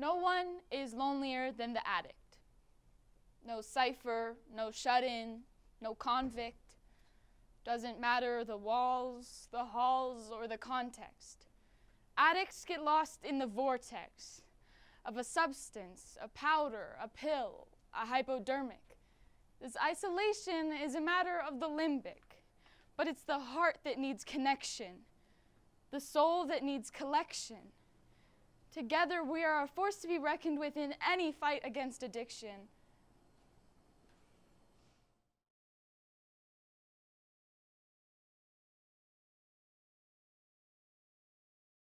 No one is lonelier than the addict. No cipher, no shut-in, no convict. Doesn't matter the walls, the halls, or the context. Addicts get lost in the vortex of a substance, a powder, a pill, a hypodermic. This isolation is a matter of the limbic, but it's the heart that needs connection, the soul that needs collection. Together we are a force to be reckoned with in any fight against addiction.